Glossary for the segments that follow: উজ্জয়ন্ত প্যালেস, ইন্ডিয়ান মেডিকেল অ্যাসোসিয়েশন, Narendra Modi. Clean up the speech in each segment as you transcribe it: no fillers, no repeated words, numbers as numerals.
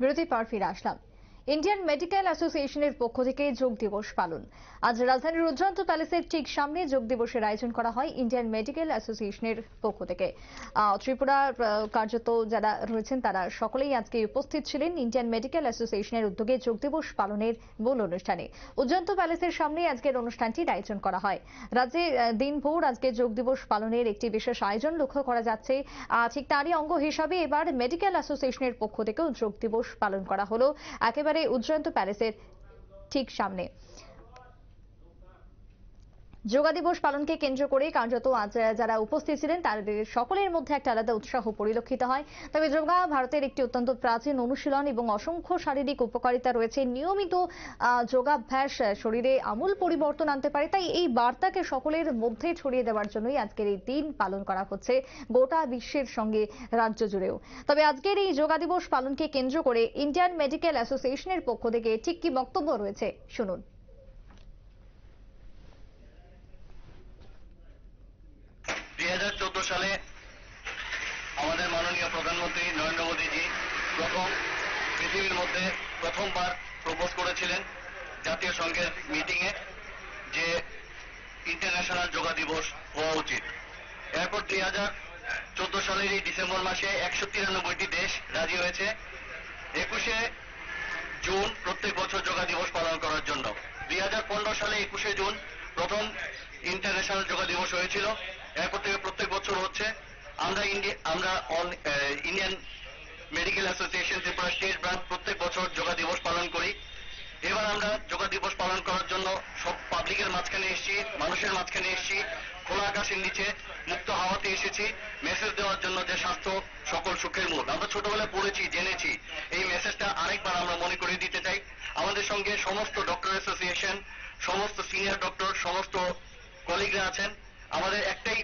বিরতির পর ফিরে আসলাম। ইন্ডিয়ান মেডিকেল অ্যাসোসিয়েশনের পক্ষ থেকে যোগ দিবস পালন। আজ রাজধানীর উজ্জয়ন্ত প্যালেসের ঠিক সামনে যোগ দিবসের আয়োজন করা হয় ইন্ডিয়ান মেডিকেল অ্যাসোসিয়েশনের পক্ষ থেকে। ত্রিপুরার কার্যত যারা রয়েছেন তারা সকলেই আজকে উপস্থিত ছিলেন ইন্ডিয়ান মেডিকেল অ্যাসোসিয়েশনের উদ্যোগে যোগ দিবস পালনের মূল অনুষ্ঠানে। উজ্জয়ন্ত প্যালেসের সামনে আজকের অনুষ্ঠানটির আয়োজন করা হয়। রাজ্যে দিনভর আজকে যোগ দিবস পালনের একটি বিশেষ আয়োজন লক্ষ্য করা যাচ্ছে। ঠিক তারই অঙ্গ হিসাবে এবার মেডিকেল অ্যাসোসিয়েশনের পক্ষ থেকেও যোগ দিবস পালন করা হলো একেবারে उज्जयंत पैलेस ठीक सामने। যোগা দিবস পালনকে কেন্দ্র করে কার্যত আজ যারা উপস্থিত ছিলেন তাদের সকলের মধ্যে একটা আলাদা উৎসাহ পরিলক্ষিত হয়। তবে যোগা ভারতের একটি অত্যন্ত প্রাচীন অনুশীলন এবং অসংখ্য শারীরিক উপকারিতা রয়েছে। নিয়মিত যোগাভ্যাস শরীরে আমূল পরিবর্তন আনতে পারে, তাই এই বার্তাকে সকলের মধ্যে ছড়িয়ে দেওয়ার জন্যই আজকের এই দিন পালন করা হচ্ছে গোটা বিশ্বের সঙ্গে রাজ্য জুড়েও। তবে আজকের এই যোগা দিবস পালনকে কেন্দ্র করে ইন্ডিয়ান মেডিকেল অ্যাসোসিয়েশনের পক্ষ থেকে ঠিক কি বক্তব্য রয়েছে শুনুন। साले माननीय प्रधानमंत्री नरेंद्र मोदी जी प्रथम पृथिवीर मध्य प्रथम बार प्रपोज करेছিলেন জাতীয় সংঘের মিটিং এ যে ইন্টারন্যাশনাল যোগা দিবস হওয়া উচিত। এরপর 2014 সালের ডিসেম্বর মাসে 193টি দেশ রাজি হয়েছে 21 জুন প্রত্যেক বছর যোগা দিবস পালন করার জন্য। 2015 সালে 21 জুন প্রথম ইন্টারন্যাশনাল যোগা দিবস হয়েছিল। এরপর থেকে প্রত্যেক বছর হচ্ছে। আমরা ইন্ডিয়ান মেডিকেল অ্যাসোসিয়েশন Tripura state branch প্রত্যেক বছর যোগা দিবস পালন করি। এবার আমরা যোগা দিবস পালন করার জন্য সব পাবলিকের মাঝখানে এসেছি, মানুষের মাঝখানে এসেছি, খোলা আকাশের নিচে মুক্ত হাওয়াতে এসেছি মেসেজ দেওয়ার জন্য যে স্বাস্থ্য সকল সুখের মূল। আমরা ছোটবেলায় পড়েছি, জেনেছি। এই মেসেজটা আরেকবার আমরা মনে করিয়ে দিতে চাই। আমাদের সঙ্গে সমস্ত ডক্টর অ্যাসোসিয়েশন, সমস্ত সিনিয়র ডক্টর, সমস্ত কলিগরা আছেন। আমাদের একটাই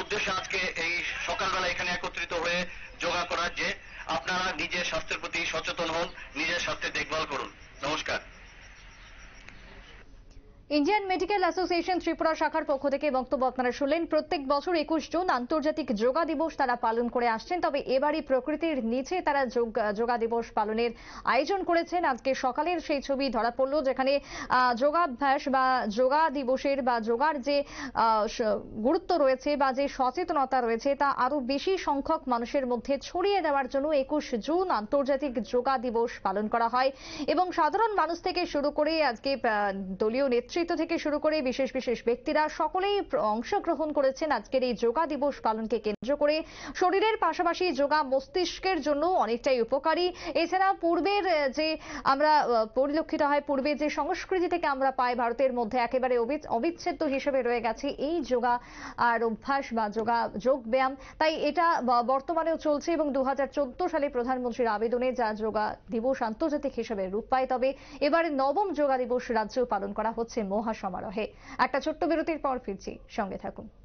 উদ্দেশ্য আজকে এই সকালবেলা এখানে একত্রিত হয়ে যোগা করার, যে আপনারা নিজের স্বাস্থ্যের প্রতি সচেতন হন, নিজের স্বাস্থ্যের দেখভাল করুন। নমস্কার। ইন্ডিয়ান মেডিকেল অ্যাসোসিয়েশন ত্রিপুরা শাখার পক্ষ থেকে বক্তব্য আপনারা শুনলেন। প্রত্যেক বছর 21 জুন আন্তর্জাতিক যোগা দিবস তারা পালন করে আসছেন, তবে এবারই প্রকৃতির নিচে তারা যোগা দিবস পালনের আয়োজন করেছেন। আজকে সকালের সেই ছবি ধরা পড়ল যেখানে যোগাভ্যাস বা যোগা দিবসের বা যোগার যে গুরুত্ব রয়েছে বা যে সচেতনতা রয়েছে তা আরো বেশি সংখ্যক মানুষের মধ্যে ছড়িয়ে দেওয়ার জন্য 21 জুন আন্তর্জাতিক যোগা দিবস পালন করা হয়। এবং সাধারণ মানুষ থেকে শুরু করে আজকে দলীয় নেতৃত্ব থেকে শুরু করে বিশেষ বিশেষ ব্যক্তিরা সকলেই অংশগ্রহণ করেছেন আজকের এই যোগা দিবস পালনকে কেন্দ্র করে। শরীরের পাশাপাশি যোগা মস্তিষ্কের জন্য অনেকটাই উপকারী। এছাড়া পূর্বের যে আমরা পরিলক্ষিত হয়, পূর্বে যে সংস্কৃতি থেকে আমরা পাই ভারতের মধ্যে একেবারে অবিচ্ছেদ্য হিসেবে রয়ে গেছে এই যোগা আর অভ্যাস বা যোগ ব্যায়াম। তাই এটা বর্তমানেও চলছে এবং 2014 সালে প্রধানমন্ত্রীর আবেদনে যা যোগা দিবস আন্তর্জাতিক হিসেবে রূপ পায়। তবে এবারে 9ম যোগা দিবস রাজ্যেও পালন করা হচ্ছে মহাসমারোহে। একটা ছোট্ট বিরতির পর ফিরছি, সঙ্গে থাকুন।